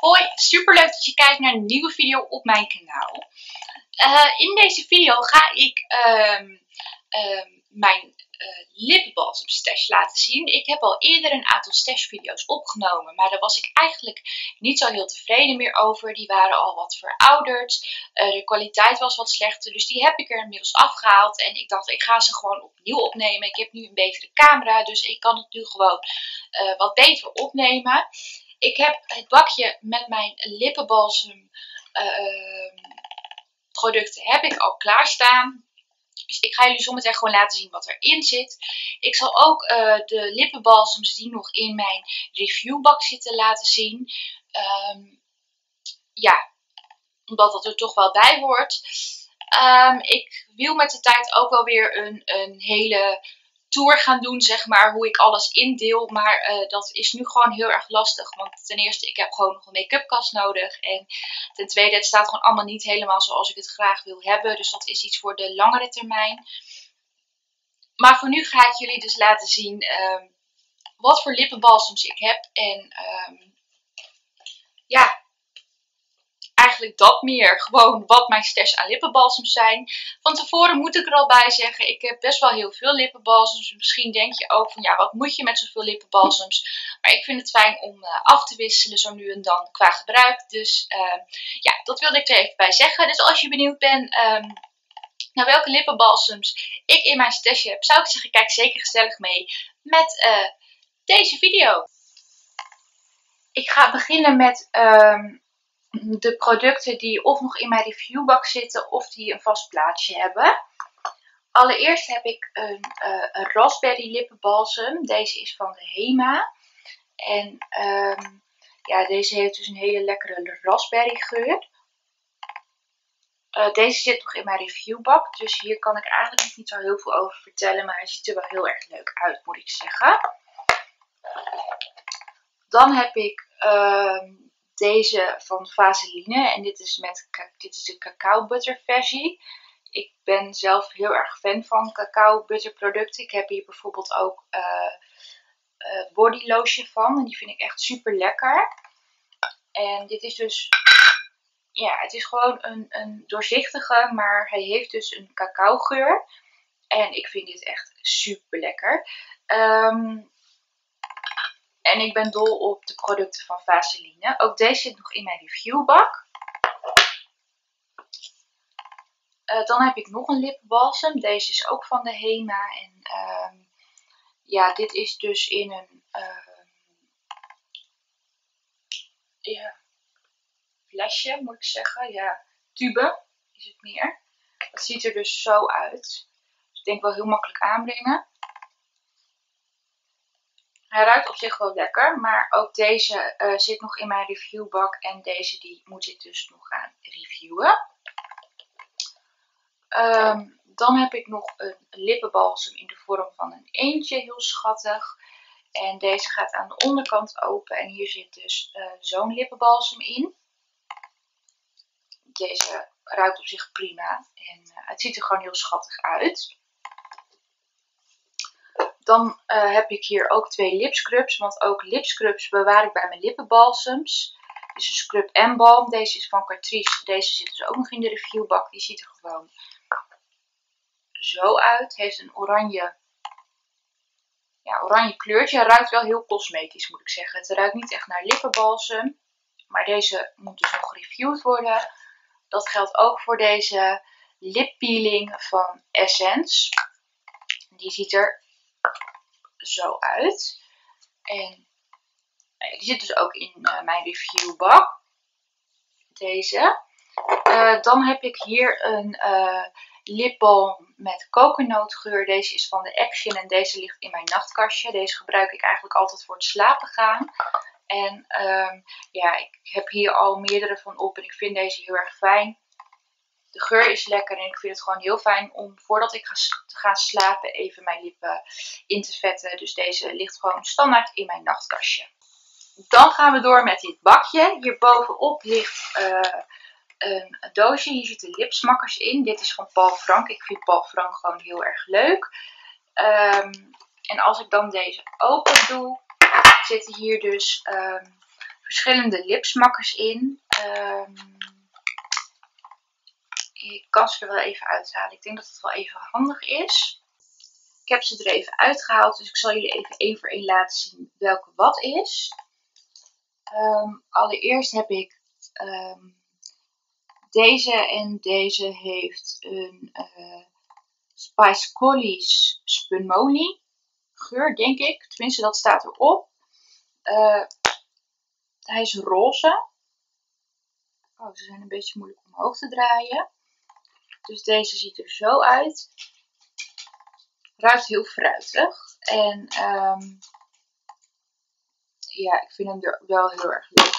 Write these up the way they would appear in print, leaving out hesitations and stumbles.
Hoi, superleuk dat je kijkt naar een nieuwe video op mijn kanaal. In deze video ga ik mijn lipbalsem stash laten zien. Ik heb al eerder een aantal stash video's opgenomen, maar daar was ik eigenlijk niet zo heel tevreden meer over. Die waren al wat verouderd, de kwaliteit was wat slechter, dus die heb ik er inmiddels afgehaald. En ik dacht, ik ga ze gewoon opnieuw opnemen. Ik heb nu een betere camera, dus ik kan het nu gewoon wat beter opnemen. Ik heb het bakje met mijn lippenbalsem producten heb ik al klaarstaan. Dus ik ga jullie zometeen gewoon laten zien wat erin zit. Ik zal ook de lippenbalsems die nog in mijn reviewbak zitten laten zien. Ja, omdat dat er toch wel bij hoort. Ik wil met de tijd ook wel weer een hele tour gaan doen, zeg maar, hoe ik alles indeel. Maar dat is nu gewoon heel erg lastig. Want ten eerste, ik heb gewoon nog een make-up kast nodig. En ten tweede, het staat gewoon allemaal niet helemaal zoals ik het graag wil hebben. Dus dat is iets voor de langere termijn. Maar voor nu ga ik jullie dus laten zien wat voor lippenbalsems ik heb. En ja, eigenlijk dat meer. Gewoon wat mijn stash aan lippenbalsems zijn. Van tevoren moet ik er al bij zeggen, ik heb best wel heel veel lippenbalsems. Misschien denk je ook van ja, wat moet je met zoveel lippenbalsems? Maar ik vind het fijn om af te wisselen zo nu en dan qua gebruik. Dus ja, dat wilde ik er even bij zeggen. Dus als je benieuwd bent naar welke lippenbalsems ik in mijn stash heb, zou ik zeggen, kijk zeker gezellig mee met deze video. Ik ga beginnen met de producten die of nog in mijn reviewbak zitten of die een vast plaatsje hebben. Allereerst heb ik een raspberry lippenbalsem. Deze is van de Hema. En ja, deze heeft dus een hele lekkere raspberry geur. Deze zit nog in mijn reviewbak. Dus hier kan ik eigenlijk niet zo heel veel over vertellen. Maar hij ziet er wel heel erg leuk uit, moet ik zeggen. Dan heb ik deze van Vaseline en dit is de cacao butter versie. Ik ben zelf heel erg fan van cacao butter producten. Ik heb hier bijvoorbeeld ook body lotion van en die vind ik echt super lekker. En dit is dus, ja, het is gewoon een doorzichtige, maar hij heeft dus een cacao geur. En ik vind dit echt super lekker. En ik ben dol op de producten van Vaseline. Ook deze zit nog in mijn reviewbak. Dan heb ik nog een lipbalsem. Deze is ook van de Hema. En ja, dit is dus in een flesje, moet ik zeggen. Ja, tube is het meer. Dat ziet er dus zo uit. Dus ik denk wel heel makkelijk aanbrengen. Hij ruikt op zich wel lekker, maar ook deze zit nog in mijn reviewbak en deze die moet ik dus nog gaan reviewen. Dan heb ik nog een lippenbalsem in de vorm van een eendje, heel schattig. En deze gaat aan de onderkant open en hier zit dus zo'n lippenbalsem in. Deze ruikt op zich prima en het ziet er gewoon heel schattig uit. Dan heb ik hier ook twee lipscrubs, want ook lipscrubs bewaar ik bij mijn lippenbalsems. Dit is een scrub en balm. Deze is van Catrice. Deze zit dus ook nog in de reviewbak. Die ziet er gewoon zo uit. Heeft een oranje, ja, oranje kleurtje. Ruikt wel heel cosmetisch, moet ik zeggen. Het ruikt niet echt naar lippenbalsem. Maar deze moet dus nog gereviewd worden. Dat geldt ook voor deze lippeeling van Essence. Die ziet er zo uit. En die zit dus ook in mijn reviewbak. Deze. Dan heb ik hier een lipbalm met kokosnootgeur. Deze is van de Action en deze ligt in mijn nachtkastje. Deze gebruik ik eigenlijk altijd voor het slapen gaan. En ja, ik heb hier al meerdere van op en ik vind deze heel erg fijn. De geur is lekker en ik vind het gewoon heel fijn om voordat ik ga slapen even mijn lippen in te vetten. Dus deze ligt gewoon standaard in mijn nachtkastje. Dan gaan we door met dit bakje. Hierbovenop ligt een doosje. Hier zitten lipsmakkers in. Dit is van Paul Frank. Ik vind Paul Frank gewoon heel erg leuk. En als ik dan deze open doe, zitten hier dus verschillende lipsmakkers in. Ik kan ze er wel even uithalen. Ik denk dat het wel even handig is. Ik heb ze er even uitgehaald. Dus ik zal jullie even één voor één laten zien welke wat is. Allereerst heb ik deze. En deze heeft een Spice Collies Spunmonie geur, denk ik. Tenminste, dat staat erop. Hij is roze. Oh, ze zijn een beetje moeilijk omhoog te draaien. Dus deze ziet er zo uit. Ruikt heel fruitig. En ja, ik vind hem er wel heel erg leuk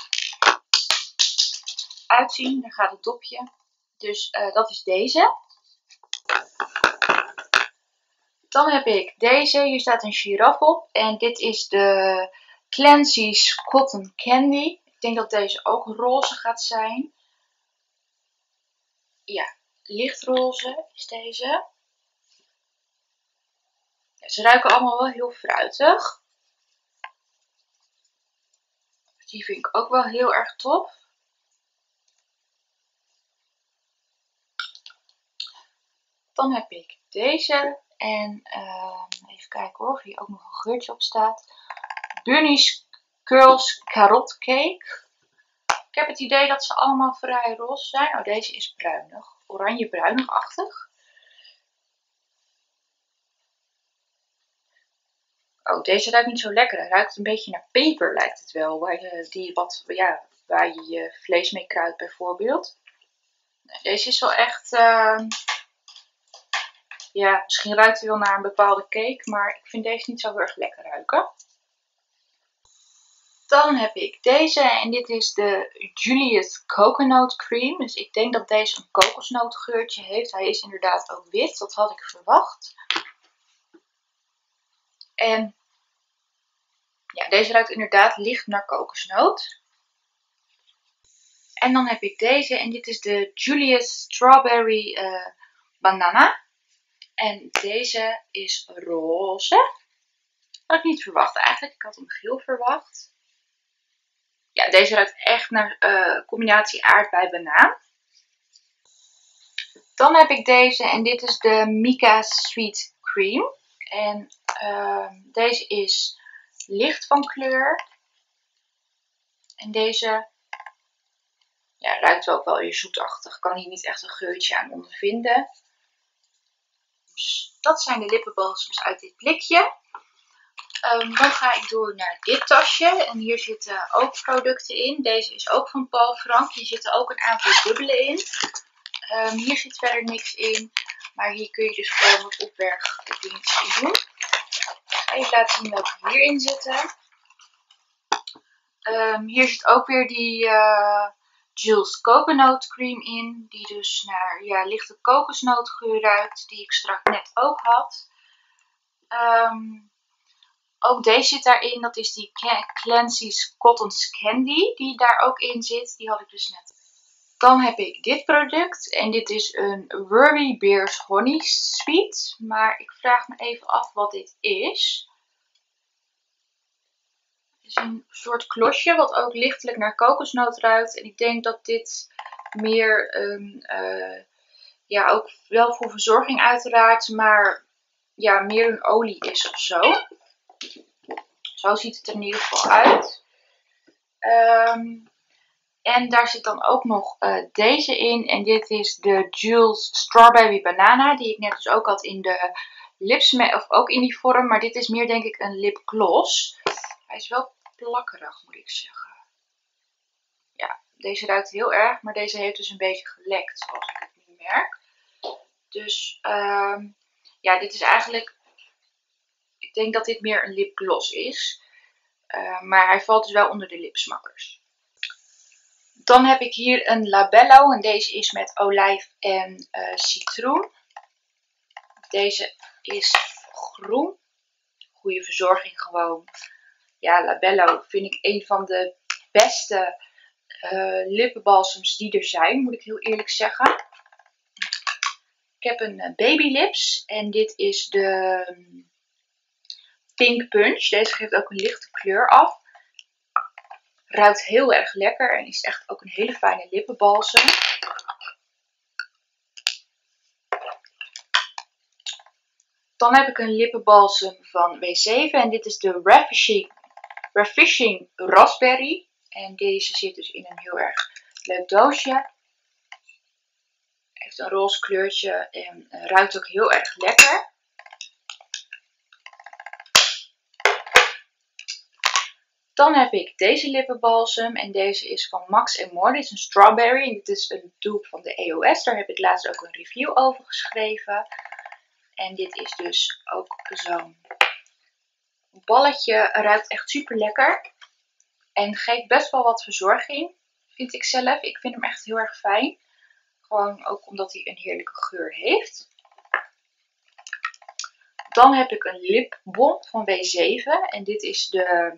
uitzien. Daar gaat het dopje. Dus dat is deze. Dan heb ik deze. Hier staat een giraf op. En dit is de Clancy's Cotton Candy. Ik denk dat deze ook roze gaat zijn. Ja, lichtroze is deze. Ja, ze ruiken allemaal wel heel fruitig. Die vind ik ook wel heel erg tof. Dan heb ik deze. En even kijken hoor, of hier ook nog een geurtje op staat. Bunny's Girls Carrot Cake. Ik heb het idee dat ze allemaal vrij roze zijn. Oh, deze is bruinig. Oranje-bruinig-achtig. Oh, deze ruikt niet zo lekker. Hij ruikt een beetje naar peper, lijkt het wel. Waar je je vlees mee kruidt, bijvoorbeeld. Deze is wel echt... ja, misschien ruikt hij wel naar een bepaalde cake. Maar ik vind deze niet zo heel erg lekker ruiken. Dan heb ik deze en dit is de Juliet Coconut Cream. Dus ik denk dat deze een kokosnootgeurtje heeft. Hij is inderdaad ook wit, dat had ik verwacht. En ja, deze ruikt inderdaad licht naar kokosnoot. En dan heb ik deze en dit is de Juliet Strawberry Banana. En deze is roze. Had ik niet verwacht eigenlijk, ik had hem geel verwacht. Ja, deze ruikt echt naar combinatie aardbei-banaan. Dan heb ik deze en dit is de Mika Sweet Cream. En deze is licht van kleur. En deze ja, ruikt ook wel weer zoetachtig. Ik kan hier niet echt een geurtje aan ondervinden. Dus dat zijn de lippenbalsems uit dit blikje. Dan ga ik door naar dit tasje. En hier zitten ook producten in. Deze is ook van Paul Frank. Hier zitten ook een aantal dubbelen in. Hier zit verder niks in. Maar hier kun je dus gewoon wat opbergdingen in doen. Ik ga even laten zien welke hierin zitten. Hier zit ook weer die Jules Coconut Cream in. Die dus naar ja, lichte kokosnootgeur ruikt. Die ik straks net ook had. Ook deze zit daarin, dat is die Clancy's Cotton Candy, die daar ook in zit. Die had ik dus net. Dan heb ik dit product. En dit is een Worry Bears Honey Sweet. Maar ik vraag me even af wat dit is. Het is een soort klosje, wat ook lichtelijk naar kokosnoot ruikt. En ik denk dat dit meer een... ja, ook wel voor verzorging uiteraard. Maar ja, meer een olie is of zo. Zo ziet het er in ieder geval uit. En daar zit dan ook nog deze in. En dit is de Jules Strawberry Banana. Die ik net dus ook had in de lips. Of ook in die vorm. Maar dit is meer denk ik een lipgloss. Hij is wel plakkerig moet ik zeggen. Ja, deze ruikt heel erg. Maar deze heeft dus een beetje gelekt. Zoals ik het nu merk. Dus ja, dit is eigenlijk... Ik denk dat dit meer een lipgloss is. Maar hij valt dus wel onder de lipsmakkers. Dan heb ik hier een Labello. En deze is met olijf en citroen. Deze is groen. Goede verzorging gewoon. Ja, Labello vind ik een van de beste lippenbalsems die er zijn. Moet ik heel eerlijk zeggen. Ik heb een Baby Lips. En dit is de... Pink Punch. Deze geeft ook een lichte kleur af. Ruikt heel erg lekker en is echt ook een hele fijne lippenbalsem. Dan heb ik een lippenbalsem van W7 en dit is de Ravishing Raspberry. En deze zit dus in een heel erg leuk doosje. Heeft een roze kleurtje en ruikt ook heel erg lekker. Dan heb ik deze lippenbalsem en deze is van Max More. Dit is een strawberry en dit is een dupe van de EOS. Daar heb ik laatst ook een review over geschreven. En dit is dus ook zo'n balletje. Ruikt echt super lekker. En geeft best wel wat verzorging, vind ik zelf. Ik vind hem echt heel erg fijn. Gewoon ook omdat hij een heerlijke geur heeft. Dan heb ik een lipbom van W7. En dit is de...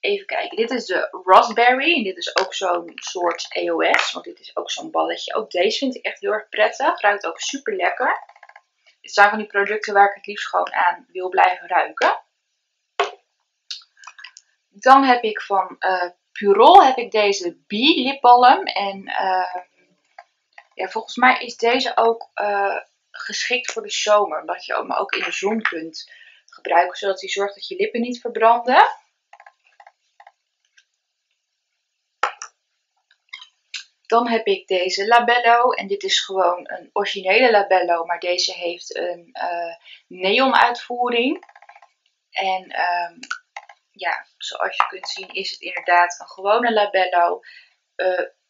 Even kijken, dit is de Raspberry. En dit is ook zo'n soort EOS, want dit is ook zo'n balletje. Ook deze vind ik echt heel erg prettig. Ruikt ook super lekker. Dit zijn van die producten waar ik het liefst gewoon aan wil blijven ruiken. Dan heb ik van Purol heb ik deze Bee lipbalm. En ja, volgens mij is deze ook geschikt voor de zomer. Omdat je hem ook in de zon kunt gebruiken, zodat hij zorgt dat je lippen niet verbranden. Dan heb ik deze Labello en dit is gewoon een originele Labello, maar deze heeft een neon uitvoering. En ja, zoals je kunt zien is het inderdaad een gewone Labello.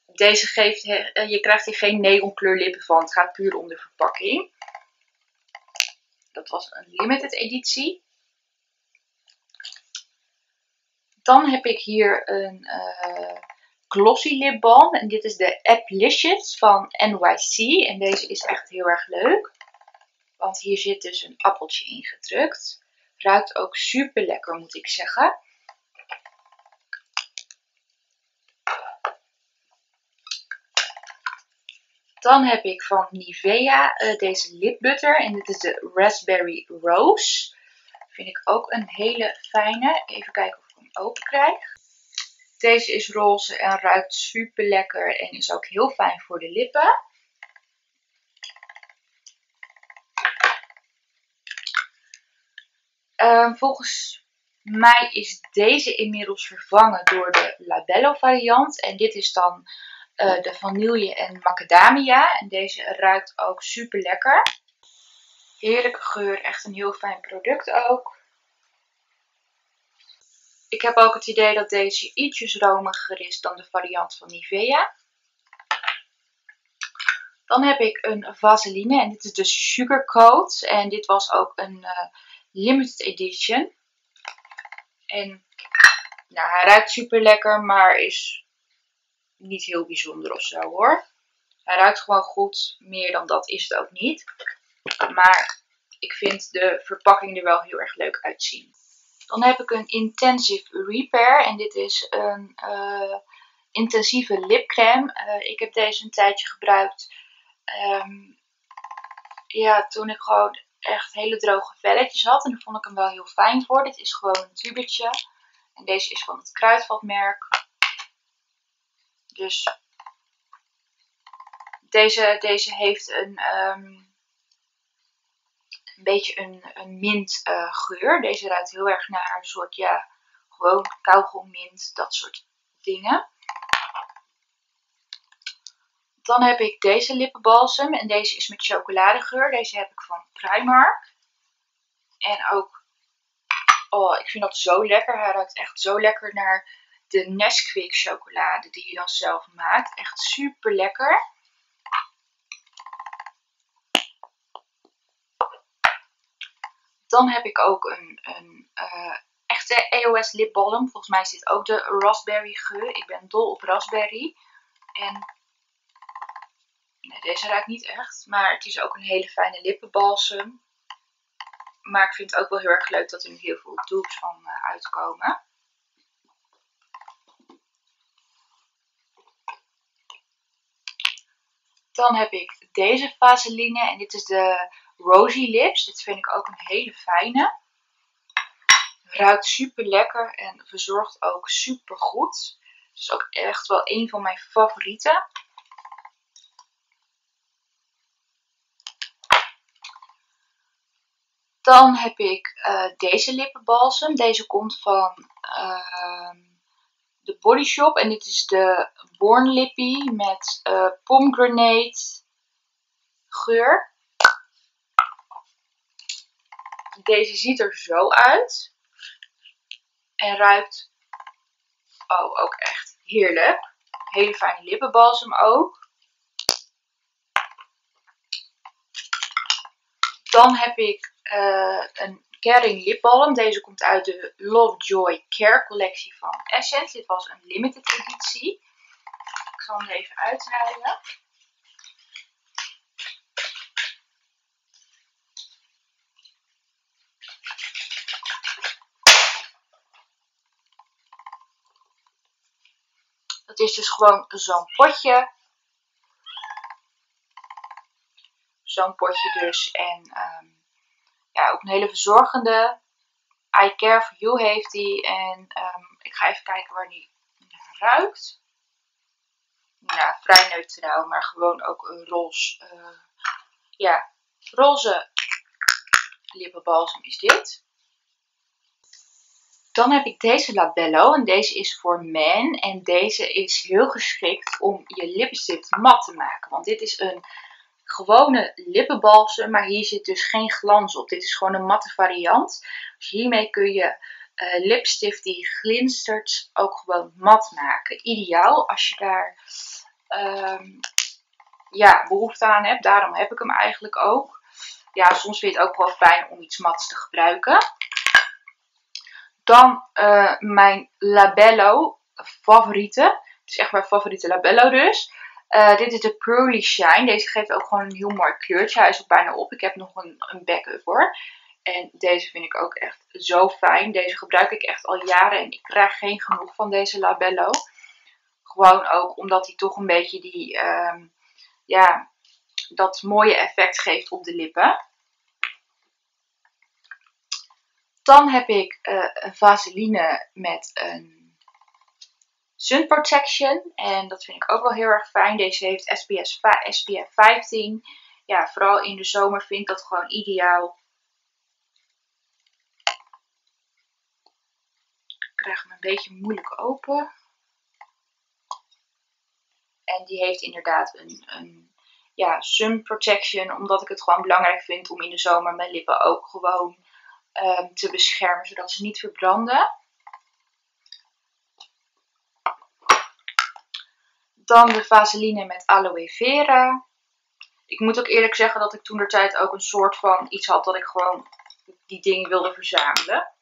Deze geeft, je krijgt hier geen neonkleur lippen van, het gaat puur om de verpakking. Dat was een limited editie. Dan heb ik hier een... Glossy lipbalm en dit is de Applicious van NYC en deze is echt heel erg leuk, want hier zit dus een appeltje in gedrukt. Ruikt ook super lekker, moet ik zeggen. Dan heb ik van Nivea deze lipbutter en dit is de Raspberry Rose. Vind ik ook een hele fijne. Even kijken of ik hem open krijg. Deze is roze en ruikt super lekker en is ook heel fijn voor de lippen. Volgens mij is deze inmiddels vervangen door de Labello variant. En dit is dan de vanille en macadamia. En deze ruikt ook super lekker. Heerlijke geur, echt een heel fijn product ook. Ik heb ook het idee dat deze ietsjes romiger is dan de variant van Nivea. Dan heb ik een Vaseline en dit is de Sugarcoat. En dit was ook een limited edition. En nou, hij ruikt super lekker, maar is niet heel bijzonder of zo hoor. Hij ruikt gewoon goed, meer dan dat is het ook niet. Maar ik vind de verpakking er wel heel erg leuk uitzien. Dan heb ik een Intensive Repair en dit is een intensieve lipcrème. Ik heb deze een tijdje gebruikt ja, toen ik gewoon echt hele droge velletjes had. En daar vond ik hem wel heel fijn voor. Dit is gewoon een tubetje. En deze is van het Kruidvatmerk. Dus deze heeft een beetje een mint geur. Deze ruikt heel erg naar een soort, ja, gewoon kauwgommint, dat soort dingen. Dan heb ik deze lippenbalsem en deze is met chocoladegeur. Deze heb ik van Primark. En ook, oh, ik vind dat zo lekker. Hij ruikt echt zo lekker naar de Nesquik chocolade die je dan zelf maakt. Echt super lekker. Dan heb ik ook een echte EOS lipbalm. Volgens mij zit ook de raspberry geur. Ik ben dol op raspberry. En nee, deze ruikt niet echt. Maar het is ook een hele fijne lippenbalsem. Maar ik vind het ook wel heel erg leuk dat er nu heel veel dupes van uitkomen. Dan heb ik deze Vaseline. En dit is de... Rosy Lips, dit vind ik ook een hele fijne. Ruikt super lekker en verzorgt ook super goed. Dus ook echt wel een van mijn favorieten. Dan heb ik deze lippenbalsem. Deze komt van de Body Shop. En dit is de Born Lippy met pomegranate geur. Deze ziet er zo uit. En ruikt ook echt heerlijk. Hele fijne lippenbalsem ook. Dan heb ik een Caring lipbalm. Deze komt uit de Lovejoy Care collectie van Essence. Dit was een limited editie. Ik zal hem even uitruilen. Dat is dus gewoon zo'n potje. Zo'n potje dus. En ja, ook een hele verzorgende. I Care For You heeft hij. En ik ga even kijken waar die ruikt. Nou, vrij neutraal, maar gewoon ook een roze. Ja, roze lippenbalsem is dit. Dan heb ik deze Labello. En deze is voor men. En deze is heel geschikt om je lippenstift mat te maken. Want dit is een gewone lippenbalsem, maar hier zit dus geen glans op. Dit is gewoon een matte variant. Dus hiermee kun je lipstift die glinstert ook gewoon mat maken. Ideaal als je daar ja, behoefte aan hebt. Daarom heb ik hem eigenlijk ook. Ja, soms vind je het ook wel fijn om iets mats te gebruiken. Dan mijn Labello favoriete. Het is echt mijn favoriete Labello dus. Dit is de Purol Shine. Deze geeft ook gewoon een heel mooi kleurtje. Hij is ook bijna op. Ik heb nog een backup hoor. En deze vind ik ook echt zo fijn. Deze gebruik ik echt al jaren. En ik krijg geen genoeg van deze Labello. Gewoon ook omdat hij toch een beetje die, ja, dat mooie effect geeft op de lippen. Dan heb ik een Vaseline met een Sun Protection. En dat vind ik ook wel heel erg fijn. Deze heeft SPF 15. Ja, vooral in de zomer vind ik dat gewoon ideaal. Ik krijg hem een beetje moeilijk open. En die heeft inderdaad een ja, Sun Protection. Omdat ik het gewoon belangrijk vind om in de zomer mijn lippen ook gewoon te beschermen. Zodat ze niet verbranden. Dan de Vaseline met aloe vera. Ik moet ook eerlijk zeggen dat ik toentertijd ook een soort van iets had dat ik gewoon die dingen wilde verzamelen.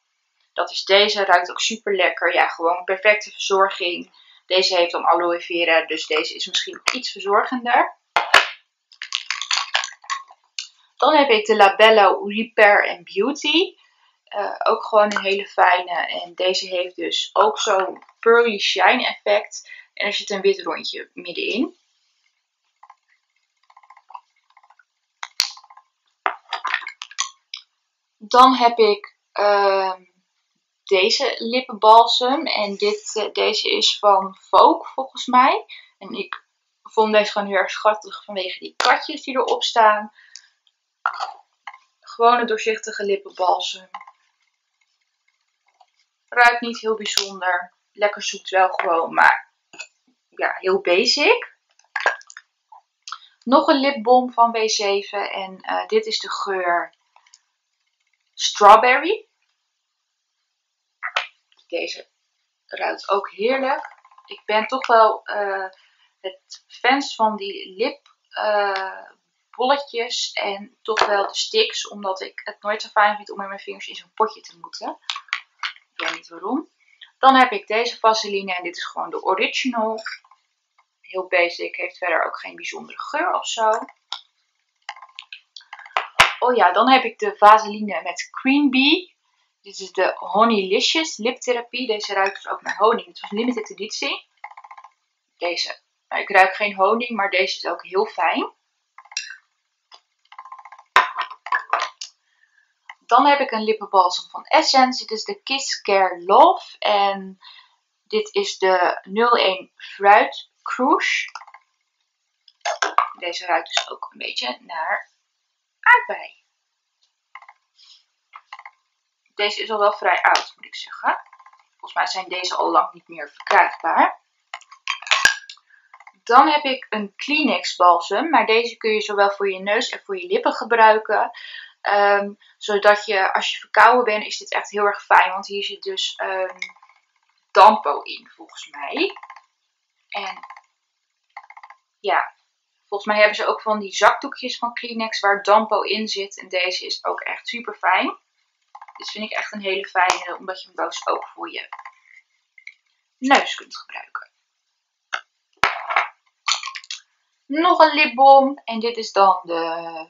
Dat is deze, ruikt ook super lekker. Ja, gewoon perfecte verzorging. Deze heeft dan aloe vera, dus deze is misschien iets verzorgender. Dan heb ik de Labello Repair and Beauty. Ook gewoon een hele fijne. En deze heeft dus ook zo'n pearly shine effect. En er zit een wit rondje middenin. Dan heb ik deze lippenbalsem. En deze is van Vogue volgens mij. En ik vond deze gewoon heel erg schattig vanwege die katjes die erop staan. Gewone doorzichtige lippenbalsem. Ruikt niet heel bijzonder. Lekker zoet wel gewoon, maar ja, heel basic. Nog een lipbalm van W7. En dit is de geur Strawberry. Deze ruikt ook heerlijk. Ik ben toch wel het fans van die lipbolletjes. En toch wel de sticks. Omdat ik het nooit zo fijn vind om met mijn vingers in zo'n potje te moeten. Ik weet niet waarom. Dan heb ik deze Vaseline. En dit is gewoon de original. Heel basic. Heeft verder ook geen bijzondere geur of zo. Oh ja, dan heb ik de Vaseline met Queen Bee. Dit is de Honeylicious liptherapie. Deze ruikt dus ook naar honing. Het was limited editie. Deze. Nou, ik ruik geen honing, maar deze is ook heel fijn. Dan heb ik een lippenbalsem van Essence. Dit is de Kiss Care Love. En dit is de 01 Fruit Crush. Deze ruikt dus ook een beetje naar aardbei. Deze is al wel vrij oud, moet ik zeggen. Volgens mij zijn deze al lang niet meer verkrijgbaar. Dan heb ik een Kleenex balsem. Maar deze kun je zowel voor je neus en voor je lippen gebruiken. Zodat je, als je verkouden bent, is dit echt heel erg fijn. Want hier zit dus dampo in, volgens mij. En ja, volgens mij hebben ze ook van die zakdoekjes van Kleenex waar dampo in zit. En deze is ook echt super fijn. Dit vind ik echt een hele fijne, omdat je hem boos ook voor je neus kunt gebruiken. Nog een lipbalm. En dit is dan de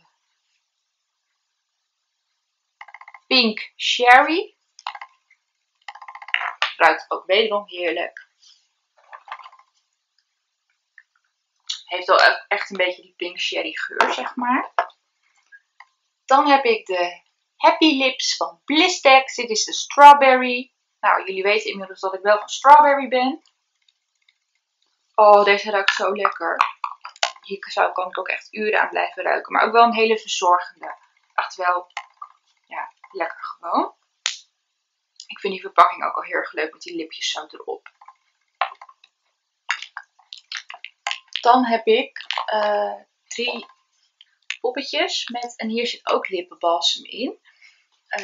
Pink Sherry. Ruikt ook wederom heerlijk. Heeft wel echt een beetje die Pink Sherry geur, zeg maar. Dan heb ik de Happy Lips van Blistex. Dit is de Strawberry. Nou, jullie weten inmiddels dat ik wel van Strawberry ben. Oh, deze ruikt zo lekker. Hier kan ik ook echt uren aan blijven ruiken. Maar ook wel een hele verzorgende. Echt wel, ja, lekker gewoon. Ik vind die verpakking ook al heel erg leuk met die lipjes zo erop. Dan heb ik 3 poppetjes met, en hier zit ook lippenbalsem in.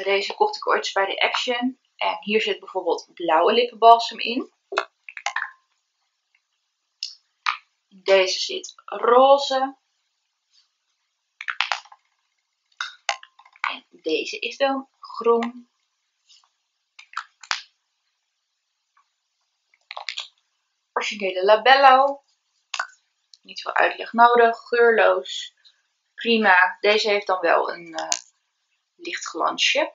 Deze kocht ik ooit bij de Action. En hier zit bijvoorbeeld blauwe lippenbalsem in. Deze zit roze. En deze is dan groen. Originele Labello. Niet veel uitleg nodig. Geurloos. Prima. Deze heeft dan wel een licht glansje.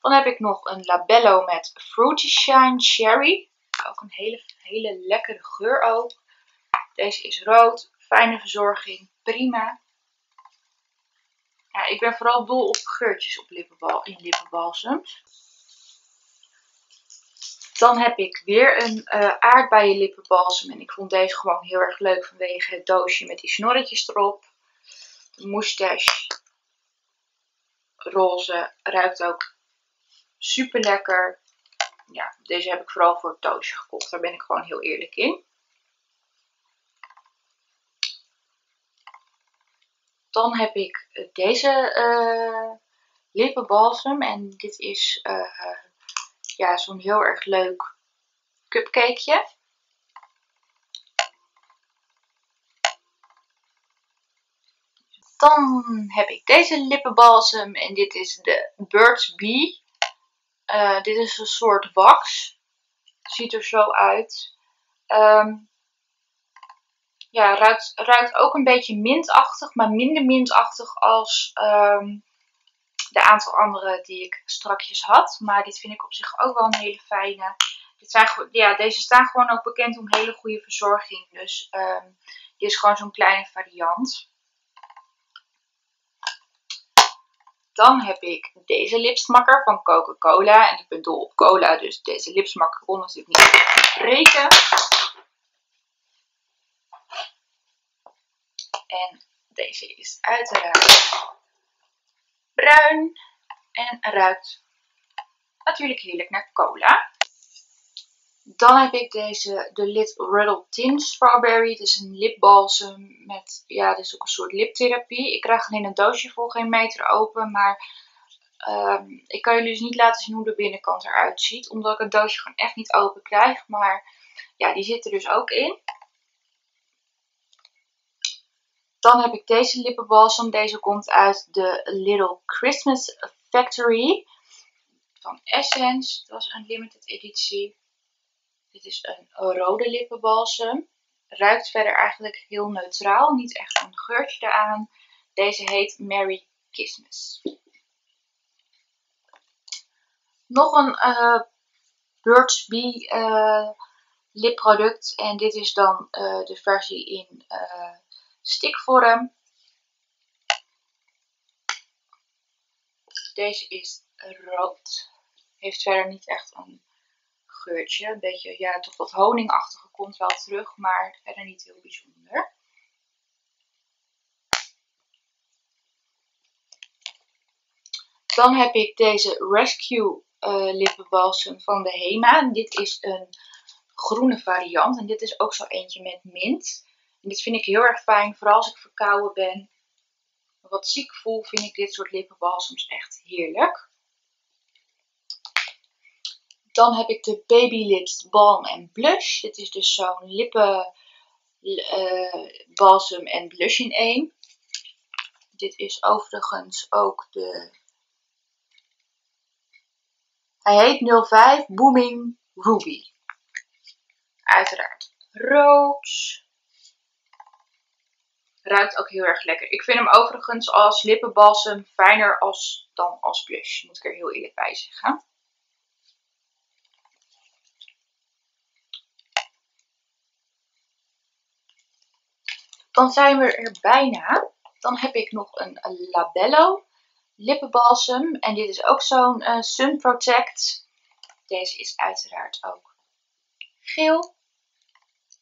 Dan heb ik nog een Labello met Fruity Shine Cherry. Ook een hele lekkere geur ook. Deze is rood. Fijne verzorging. Prima. Ja, ik ben vooral dol op geurtjes op lippenbalsems. Dan heb ik weer een aardbeien lippenbalsem. En ik vond deze gewoon heel erg leuk vanwege het doosje met die snorretjes erop. De moustache. Roze. Ruikt ook super lekker. Ja, deze heb ik vooral voor het doosje gekocht. Daar ben ik gewoon heel eerlijk in. Dan heb ik deze lippenbalsem. En dit is ja, zo'n heel erg leuk cupcakeje. Dan heb ik deze lippenbalsem. En dit is de Burt's Bees. Dit is een soort wax. Ziet er zo uit. Ja, ruikt ook een beetje mintachtig. Maar minder mintachtig als de aantal andere die ik strakjes had. Maar dit vind ik op zich ook wel een hele fijne. Ja, deze staan gewoon ook bekend om hele goede verzorging. Dus dit is gewoon zo'n kleine variant. Dan heb ik deze lipsmakker van Coca-Cola. En ik ben dol op cola, dus deze lipsmakker kon natuurlijk niet ontbreken. En deze is uiteraard bruin. En ruikt natuurlijk heerlijk naar cola. Dan heb ik deze, de Lid Ruddle Tint Strawberry. Het is een lipbalsem met, ja, dit is ook een soort liptherapie. Ik krijg alleen een doosje vol, geen meter open. Maar ik kan jullie dus niet laten zien hoe de binnenkant eruit ziet. Omdat ik het doosje gewoon echt niet open krijg. Maar ja, die zit er dus ook in. Dan heb ik deze lippenbalsem. Deze komt uit de Little Christmas Factory van Essence. Het was een limited editie. Dit is een rode lippenbalsem. Ruikt verder eigenlijk heel neutraal. Niet echt een geurtje eraan. Deze heet Merry Christmas. Nog een Burt's Bee lipproduct. En dit is dan de versie in stikvorm. Deze is rood. Heeft verder niet echt een geurtje. Een beetje, ja, toch wat honingachtige komt wel terug, maar verder niet heel bijzonder. Dan heb ik deze Rescue lippenbalsem van de Hema. Dit is een groene variant. En dit is ook zo eentje met mint. En dit vind ik heel erg fijn. Vooral als ik verkouden ben. Wat ziek voel, vind ik dit soort lippenbalsems echt heerlijk. Dan heb ik de Baby Lips Balm en Blush. Dit is dus zo'n lippenbalsem en blush in één. Dit is overigens ook de... Hij heet 05 Booming Ruby. Uiteraard rood. Ruikt ook heel erg lekker. Ik vind hem overigens als lippenbalsem fijner dan als blush. Moet ik er heel eerlijk bij zeggen. Dan zijn we er bijna. Dan heb ik nog een Labello lippenbalsem. En dit is ook zo'n Sun Protect. Deze is uiteraard ook geel.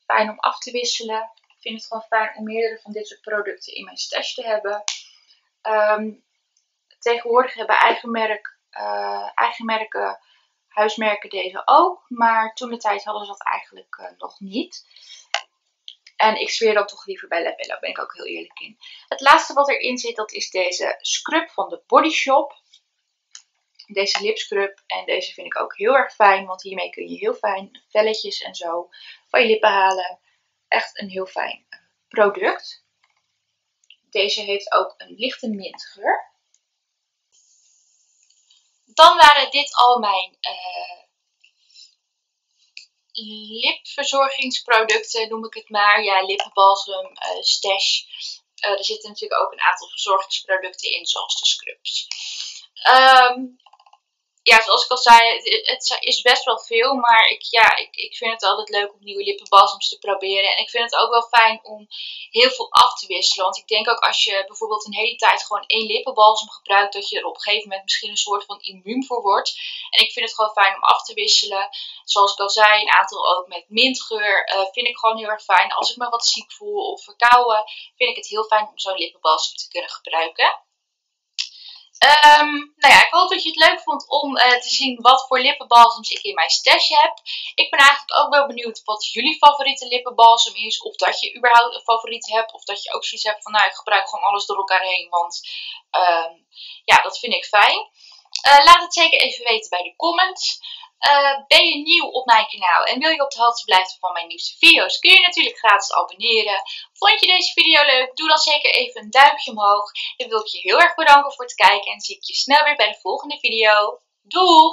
Fijn om af te wisselen. Ik vind het gewoon fijn om meerdere van dit soort producten in mijn stash te hebben. Tegenwoordig hebben eigen merken, huismerken deze ook. Maar toen de tijd hadden ze dat eigenlijk nog niet. En ik zweer dan toch liever bij Labello, ben ik ook heel eerlijk in. Het laatste wat erin zit, dat is deze scrub van de Body Shop. Deze lipscrub. En deze vind ik ook heel erg fijn, want hiermee kun je heel fijn velletjes en zo van je lippen halen. Echt een heel fijn product. Deze heeft ook een lichte mintgeur. Dan waren dit al mijn lipverzorgingsproducten, noem ik het maar. Ja, lippenbalsem, stash. Er zitten natuurlijk ook een aantal verzorgingsproducten in, zoals de scrubs. Ja, zoals ik al zei, het is best wel veel, maar ik vind het altijd leuk om nieuwe lippenbalsems te proberen. En ik vind het ook wel fijn om heel veel af te wisselen. Want ik denk ook als je bijvoorbeeld een hele tijd gewoon één lippenbalsem gebruikt, dat je er op een gegeven moment misschien een soort van immuun voor wordt. En ik vind het gewoon fijn om af te wisselen. Zoals ik al zei, een aantal ook met mintgeur vind ik gewoon heel erg fijn. Als ik me wat ziek voel of verkouden, vind ik het heel fijn om zo'n lippenbalsem te kunnen gebruiken. Nou ja, ik hoop dat je het leuk vond om te zien wat voor lippenbalsems ik in mijn stash heb. Ik ben eigenlijk ook wel benieuwd wat jullie favoriete lippenbalsem is. Of dat je überhaupt een favoriet hebt. Of dat je ook zoiets hebt van, nou, ik gebruik gewoon alles door elkaar heen. Want ja, dat vind ik fijn. Laat het zeker even weten bij de comments. Ben je nieuw op mijn kanaal en wil je op de hoogte blijven van mijn nieuwste video's, kun je natuurlijk gratis abonneren. Vond je deze video leuk? Doe dan zeker even een duimpje omhoog. Dan wil ik je heel erg bedanken voor het kijken en zie ik je snel weer bij de volgende video. Doeg!